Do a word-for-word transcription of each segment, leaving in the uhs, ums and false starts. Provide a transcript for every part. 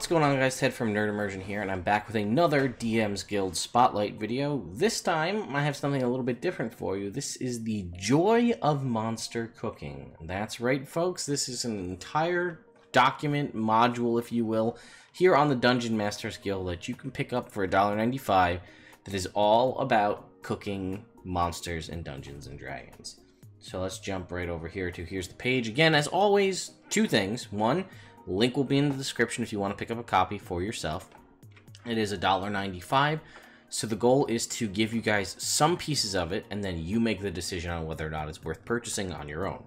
What's going on, guys? Ted from Nerd Immersion here, and I'm back with another D M's Guild Spotlight video. This time, I have something a little bit different for you. This is the Joy of Monster Cooking. That's right, folks. This is an entire document module, if you will, here on the Dungeon Masters Guild that you can pick up for a dollar ninety-five that is all about cooking monsters in Dungeons and Dragons. So let's jump right over here to here's the page. Again, as always, two things. One, link will be in the description if you want to pick up a copy for yourself. It is a dollar ninety-five, so the goal is to give you guys some pieces of it, and then you make the decision on whether or not it's worth purchasing on your own.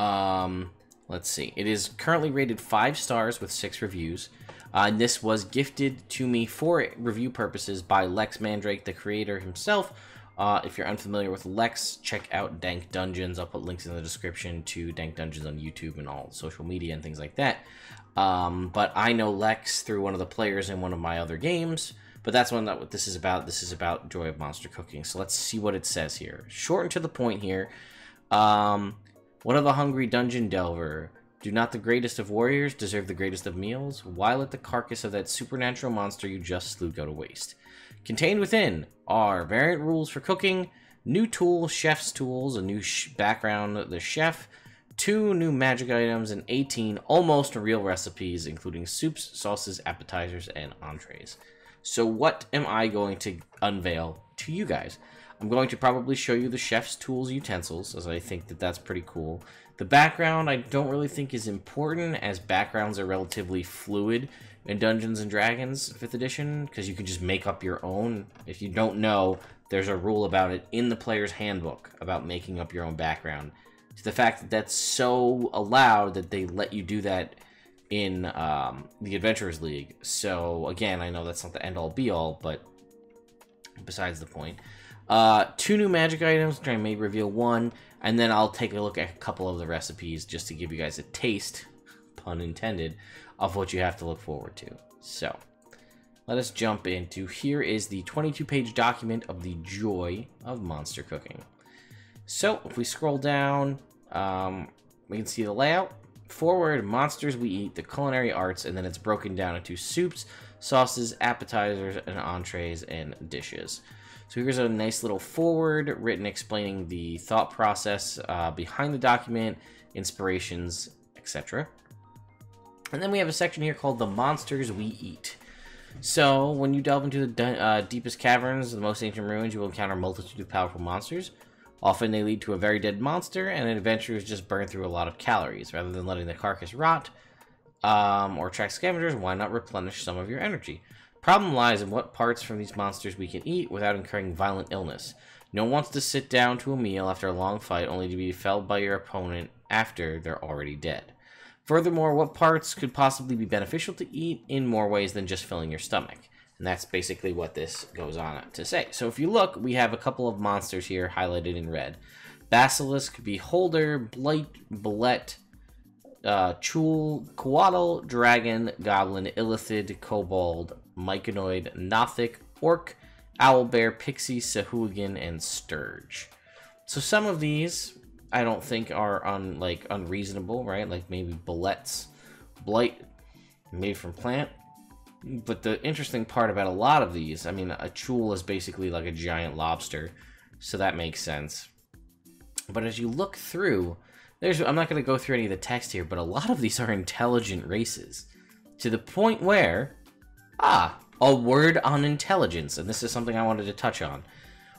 Um, let's see. It is currently rated five stars with six reviews. Uh, this was gifted to me for review purposes by Lex Mandrake, the creator himself. Uh, if you're unfamiliar with Lex, check out Dank Dungeons. I'll put links in the description to Dank Dungeons on YouTube and all social media and things like that. Um, but I know Lex through one of the players in one of my other games, but that's one that what this is about. This is about Joy of Monster Cooking. So let's see what it says here. Short and to the point here. Um, one of the hungry dungeon delver. Do not the greatest of warriors deserve the greatest of meals? Why let the carcass of that supernatural monster you just slew go to waste? Contained within are variant rules for cooking, new tools, chef's tools, a new sh background, the chef, two new magic items, and eighteen almost real recipes, including soups, sauces, appetizers, and entrees. So what am I going to unveil to you guys? I'm going to probably show you the chef's tools, utensils, as I think that that's pretty cool. The background I don't really think is important, as backgrounds are relatively fluid in Dungeons and Dragons fifth edition, because you can just make up your own. If you don't know, there's a rule about it in the player's handbook about making up your own background. To the fact that that's so allowed that they let you do that in um, the Adventurers League. So again, I know that's not the end-all be-all, but besides the point. Uh, two new magic items, which I may reveal one, and then I'll take a look at a couple of the recipes just to give you guys a taste, pun intended, of what you have to look forward to. So, let us jump into, here is the twenty-two page document of the Joy of Monster Cooking. So, if we scroll down, um, we can see the layout. Forward, monsters we eat, the culinary arts, and then it's broken down into soups, sauces, appetizers, and entrees, and dishes. So here's a nice little forward written explaining the thought process uh, behind the document, inspirations, et cetera. And then we have a section here called the monsters we eat. So when you delve into the uh, deepest caverns, the most ancient ruins, you will encounter a multitude of powerful monsters. Often they lead to a very dead monster, and an adventurer's just burned through a lot of calories. Rather than letting the carcass rot um, or attract scavengers, why not replenish some of your energy? Problem lies in what parts from these monsters we can eat without incurring violent illness. No one wants to sit down to a meal after a long fight only to be felled by your opponent after they're already dead. Furthermore, what parts could possibly be beneficial to eat in more ways than just filling your stomach? And that's basically what this goes on to say. So if you look, we have a couple of monsters here highlighted in red. Basilisk, Beholder, Blet, Bulette's uh, Chuul, Koatl, Dragon, Goblin, Illithid, Kobold, Myconoid, Nothic, Orc, Owlbear, Pixie, Sahuagin, and Stirge. So some of these I don't think are un, like unreasonable, right? Like maybe Bulette's Blight, made from plant. But the interesting part about a lot of these, I mean, a Chuul is basically like a giant lobster, so that makes sense. But as you look through, there's I'm not going to go through any of the text here, but a lot of these are intelligent races, to the point where Ah, a word on intelligence, and this is something I wanted to touch on.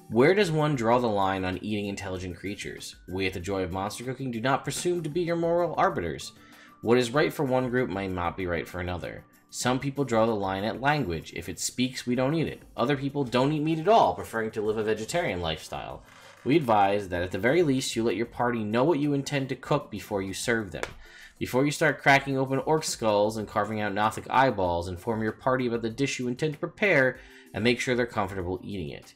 Where does one draw the line on eating intelligent creatures? We at the Joy of Monster Cooking do not presume to be your moral arbiters. What is right for one group might not be right for another. Some people draw the line at language. If it speaks, we don't eat it. Other people don't eat meat at all, preferring to live a vegetarian lifestyle. We advise that at the very least you let your party know what you intend to cook before you serve them. Before you start cracking open orc skulls and carving out Nothic eyeballs, inform your party about the dish you intend to prepare and make sure they're comfortable eating it.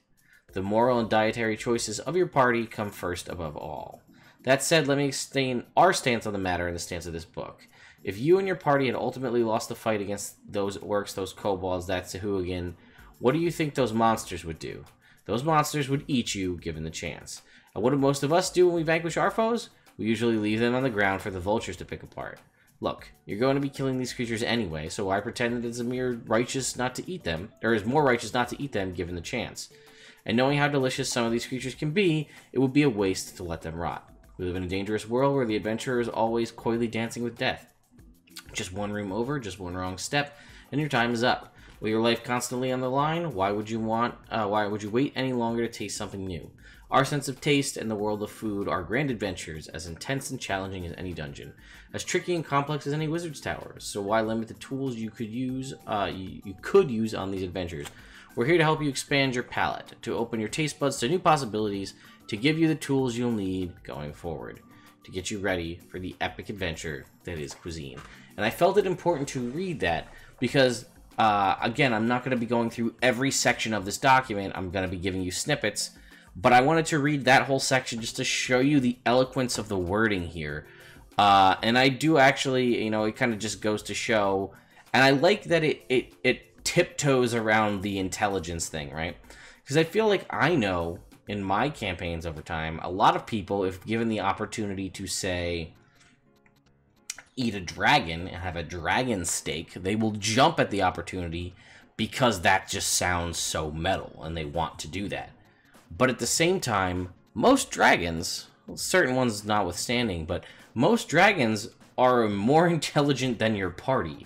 The moral and dietary choices of your party come first above all. That said, let me explain our stance on the matter and the stance of this book. If you and your party had ultimately lost the fight against those orcs, those kobolds, that Sahuagin, what do you think those monsters would do? Those monsters would eat you, given the chance. And what do most of us do when we vanquish our foes? We usually leave them on the ground for the vultures to pick apart. Look, you're going to be killing these creatures anyway, so why pretend that it's a mere righteous not to eat them, or is more righteous not to eat them given the chance? And knowing how delicious some of these creatures can be, it would be a waste to let them rot. We live in a dangerous world where the adventurer is always coyly dancing with death. Just one room over, just one wrong step, and your time is up. With your life constantly on the line, why would you want? Uh, why would you wait any longer to taste something new? Our sense of taste and the world of food are grand adventures, as intense and challenging as any dungeon, as tricky and complex as any wizard's tower. So why limit the tools you could use? Uh, you, you could use on these adventures. We're here to help you expand your palate, to open your taste buds to new possibilities, to give you the tools you'll need going forward, to get you ready for the epic adventure that is cuisine. And I felt it important to read that because, uh, again, I'm not going to be going through every section of this document. I'm going to be giving you snippets. But I wanted to read that whole section just to show you the eloquence of the wording here. Uh, and I do actually, you know, it kind of just goes to show. And I like that it, it, it tiptoes around the intelligence thing, right? Because I feel like I know in my campaigns over time, a lot of people, if given the opportunity to, say, eat a dragon and have a dragon steak, they will jump at the opportunity because that just sounds so metal and they want to do that. But at the same time, most dragons, well, certain ones notwithstanding, but most dragons are more intelligent than your party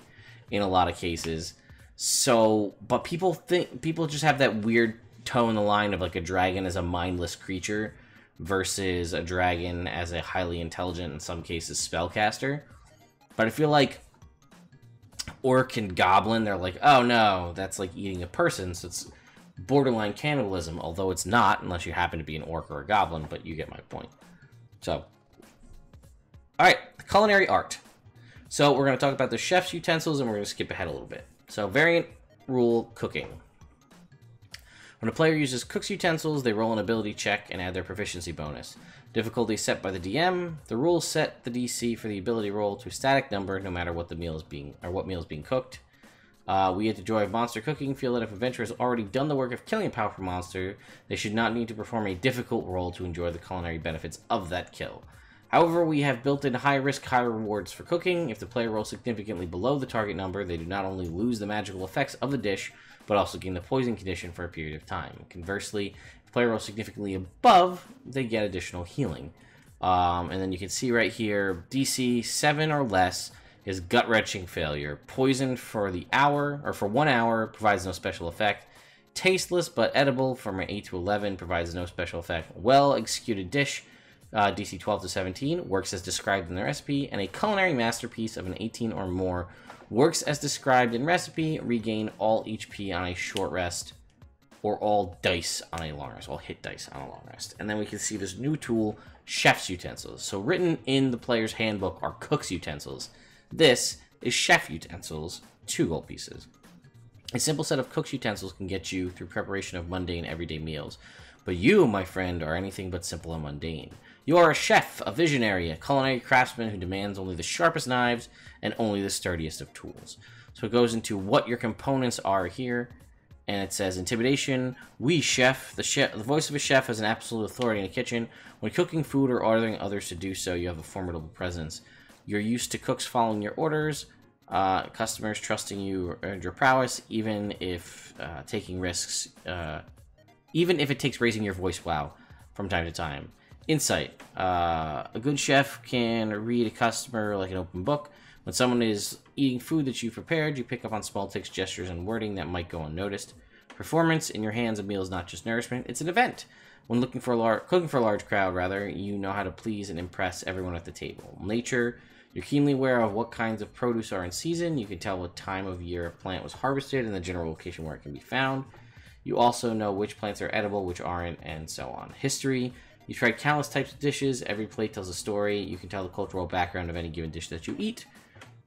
in a lot of cases. So, but people think, people just have that weird toe in the line of like a dragon as a mindless creature versus a dragon as a highly intelligent, in some cases, spellcaster. But I feel like orc and goblin, they're like, oh no, that's like eating a person, so it's borderline cannibalism, although it's not, unless you happen to be an orc or a goblin, but you get my point. So, alright, culinary art. So we're going to talk about the chef's utensils, and we're going to skip ahead a little bit. So, variant rule cooking. When a player uses cook's utensils, they roll an ability check and add their proficiency bonus. Difficulty set by the D M. The rules set the D C for the ability roll to a static number, no matter what the meal is being or what meal is being cooked. Uh, we at the Joy of Monster Cooking feel that if adventurers has already done the work of killing a powerful monster, they should not need to perform a difficult roll to enjoy the culinary benefits of that kill. However, we have built in high risk, high rewards for cooking. If the player rolls significantly below the target number, they do not only lose the magical effects of the dish, but also gain the poison condition for a period of time. Conversely, if the player rolls significantly above, they get additional healing. Um, and then you can see right here, D C seven or less is gut-wrenching failure. Poisoned for the hour, or for one hour, provides no special effect. Tasteless but edible from an eight to eleven provides no special effect. Well-executed dish, uh, D C twelve to seventeen, works as described in the recipe, and a culinary masterpiece of an eighteen or more works as described in recipe. Regain all H P on a short rest, or all dice on a long rest, all hit dice on a long rest. And then we can see this new tool, Chef's Utensils. So written in the player's handbook are cook's utensils. This is Chef Utensils, two gold pieces. A simple set of cook's utensils can get you through preparation of mundane everyday meals. But you, my friend, are anything but simple and mundane. You are a chef, a visionary, a culinary craftsman who demands only the sharpest knives and only the sturdiest of tools. So it goes into what your components are here. And it says, intimidation, we chef, the chef, the voice of a chef has an absolute authority in a kitchen. When cooking food or ordering others to do so, you have a formidable presence. You're used to cooks following your orders, uh, customers trusting you and your prowess, even if uh, taking risks, uh, even if it takes raising your voice wow from time to time. Insight. Uh, a good chef can read a customer like an open book. When someone is eating food that you've prepared, you pick up on small ticks, gestures, and wording that might go unnoticed. Performance. In your hands, a meal is not just nourishment, it's an event. When looking for a lar- cooking for a large crowd, rather, you know how to please and impress everyone at the table. Nature. You're keenly aware of what kinds of produce are in season. You can tell what time of year a plant was harvested and the general location where it can be found. You also know which plants are edible, which aren't, and so on. History. You've tried countless types of dishes. Every plate tells a story. You can tell the cultural background of any given dish that you eat.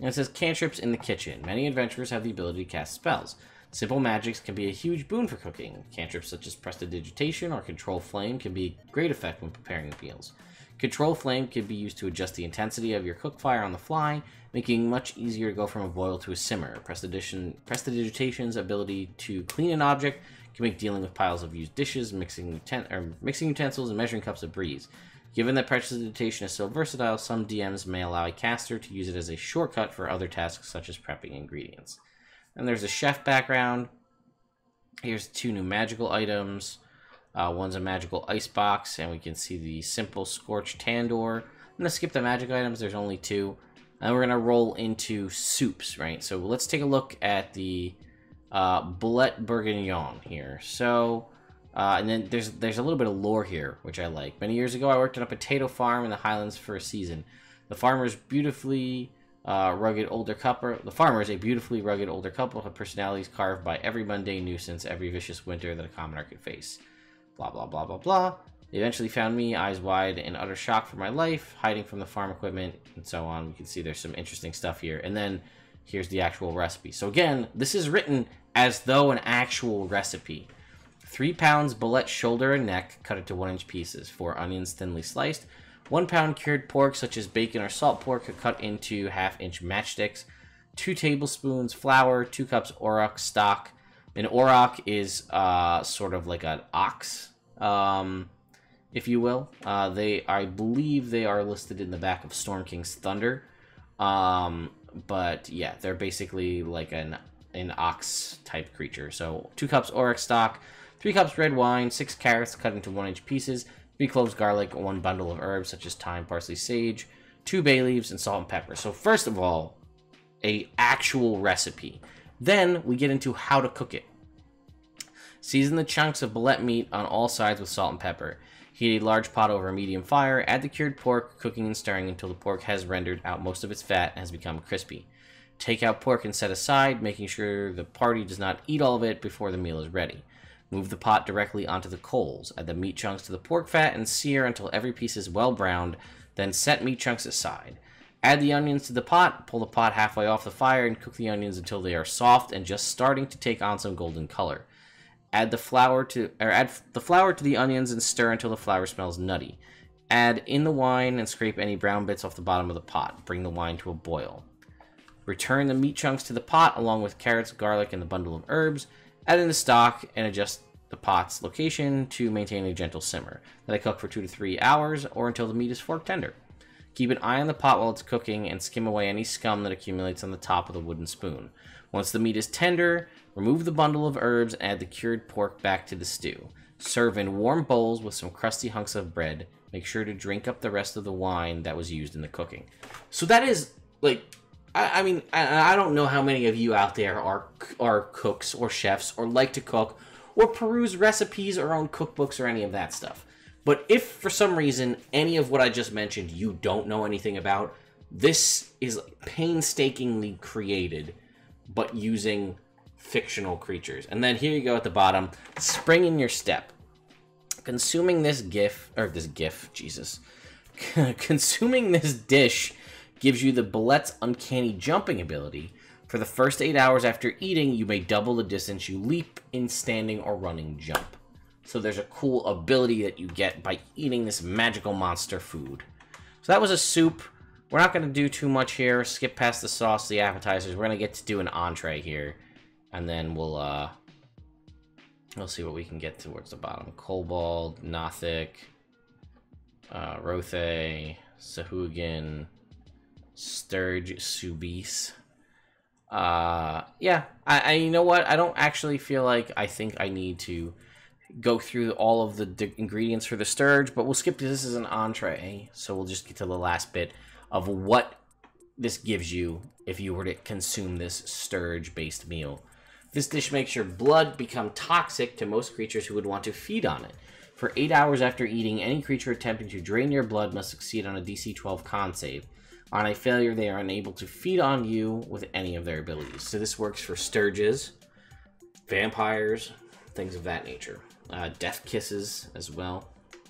And it says cantrips in the kitchen. Many adventurers have the ability to cast spells. Simple magics can be a huge boon for cooking. Cantrips such as prestidigitation or control flame can be a great effect when preparing meals. Control flame can be used to adjust the intensity of your cook fire on the fly, making it much easier to go from a boil to a simmer. Prestidigitation's ability to clean an object can make dealing with piles of used dishes, mixing, uten or mixing utensils, and measuring cups a breeze. Given that Prestidigitation is so versatile, some D Ms may allow a caster to use it as a shortcut for other tasks such as prepping ingredients. And there's a chef background. Here's two new magical items. Uh, one's a magical ice box, and we can see the simple Scorched Tandoor. I'm going to skip the magic items. There's only two. And we're going to roll into soups, right? So let's take a look at the uh, Blet Bourguignon here. So, uh, and then there's there's a little bit of lore here, which I like. Many years ago, I worked on a potato farm in the Highlands for a season. The farmer's beautifully uh, rugged older couple. The farmer is a beautifully rugged older couple with personalities carved by every mundane nuisance, every vicious winter that a commoner could face. Blah, blah, blah, blah, blah. They eventually found me, eyes wide in utter shock for my life, hiding from the farm equipment, and so on. We can see there's some interesting stuff here. And then here's the actual recipe. So again, this is written as though an actual recipe. Three pounds bullette shoulder and neck, cut into one inch pieces. Four onions thinly sliced. One pound cured pork, such as bacon or salt pork, cut into half inch matchsticks. Two tablespoons flour, two cups auroch stock. An auroch is uh, sort of like an ox. Um... if you will. Uh, they, I believe they are listed in the back of Storm King's Thunder. Um, but yeah, they're basically like an an ox type creature. So two cups auroch stock, three cups red wine, six carrots cut into one inch pieces, three cloves garlic, one bundle of herbs such as thyme, parsley, sage, two bay leaves, and salt and pepper. So first of all, a actual recipe. Then we get into how to cook it. Season the chunks of bullette meat on all sides with salt and pepper. Heat a large pot over a medium fire, add the cured pork, cooking and stirring until the pork has rendered out most of its fat and has become crispy. Take out pork and set aside, making sure the party does not eat all of it before the meal is ready. Move the pot directly onto the coals, add the meat chunks to the pork fat, and sear until every piece is well browned, then set meat chunks aside. Add the onions to the pot, pull the pot halfway off the fire, and cook the onions until they are soft and just starting to take on some golden color. Add the flour to, or add the flour to the onions and stir until the flour smells nutty. Add in the wine and scrape any brown bits off the bottom of the pot. Bring the wine to a boil. Return the meat chunks to the pot along with carrots, garlic, and the bundle of herbs. Add in the stock and adjust the pot's location to maintain a gentle simmer. Let it cook for two to three hours or until the meat is fork tender. Keep an eye on the pot while it's cooking and skim away any scum that accumulates on the top with a wooden spoon. Once the meat is tender, remove the bundle of herbs and add the cured pork back to the stew. Serve in warm bowls with some crusty hunks of bread. Make sure to drink up the rest of the wine that was used in the cooking. So that is, like, I, I mean, I, I don't know how many of you out there are, are cooks or chefs or like to cook or peruse recipes or own cookbooks or any of that stuff. But if for some reason any of what I just mentioned you don't know anything about, this is painstakingly created but using fictional creatures. And then here you go at the bottom, spring in your step. Consuming this gif, or this gif, Jesus. Consuming this dish gives you the Bulette's Uncanny Jumping ability. For the first eight hours after eating, you may double the distance you leap in standing or running jump. So there's a cool ability that you get by eating this magical monster food. So that was a soup. We're not going to do too much here. Skip past the sauce, the appetizers. We're going to get to do an entree here. And then we'll uh, we'll see what we can get towards the bottom. Kobold, Nothic, uh, Rothe, Sahuagin, Stirge soubise. Uh, yeah, I, I you know what? I don't actually feel like I think I need to go through all of the d ingredients for the Stirge, but we'll skip to this as an entree. So we'll just get to the last bit of what this gives you if you were to consume this Stirge-based meal. This dish makes your blood become toxic to most creatures who would want to feed on it. For eight hours after eating, any creature attempting to drain your blood must succeed on a D C twelve con save. On a failure, they are unable to feed on you with any of their abilities. So this works for Sturges, vampires, things of that nature. Uh, death kisses as well,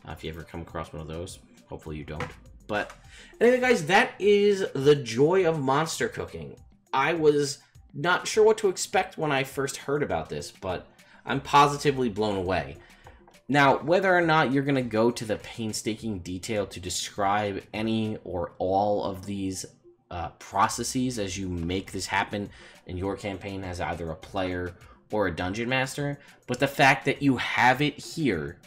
uh, if you ever come across one of those. Hopefully you don't. But anyway, guys, that is the Joy of Monster Cooking. I was not sure what to expect when I first heard about this, but I'm positively blown away. Now, whether or not you're going to go to the painstaking detail to describe any or all of these uh, processes as you make this happen in your campaign as either a player or a dungeon master, but the fact that you have it here,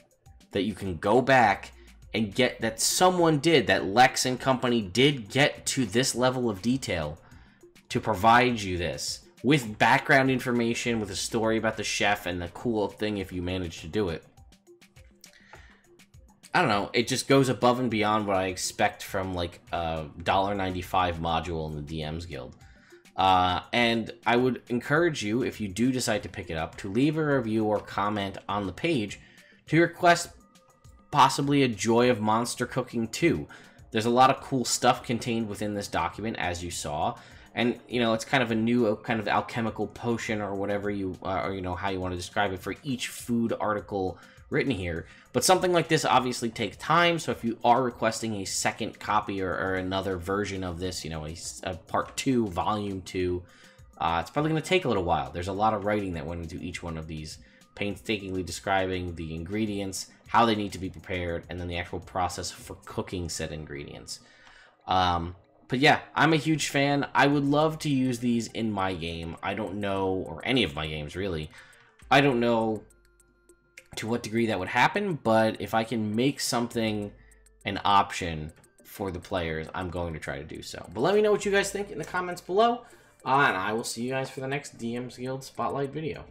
that you can go back and get that someone did, that Lex and company did get to this level of detail to provide you this with background information, with a story about the chef and the cool thing if you manage to do it. I don't know, it just goes above and beyond what I expect from like a one dollar ninety-five module in the D M's Guild. Uh, and I would encourage you, if you do decide to pick it up, to leave a review or comment on the page to request possibly a Joy of Monster Cooking two. There's a lot of cool stuff contained within this document, as you saw. And, you know, it's kind of a new kind of alchemical potion or whatever you, uh, or, you know, how you want to describe it for each food article written here. But something like this obviously takes time, so if you are requesting a second copy or, or another version of this, you know, a, a part two, volume two, uh, it's probably going to take a little while. There's a lot of writing that went into each one of these, painstakingly describing the ingredients, how they need to be prepared, and then the actual process for cooking said ingredients. Um... But yeah, I'm a huge fan. I would love to use these in my game. I don't know, or any of my games, really. I don't know to what degree that would happen, but if I can make something an option for the players, I'm going to try to do so. But let me know what you guys think in the comments below, uh, and I will see you guys for the next D M's Guild Spotlight video.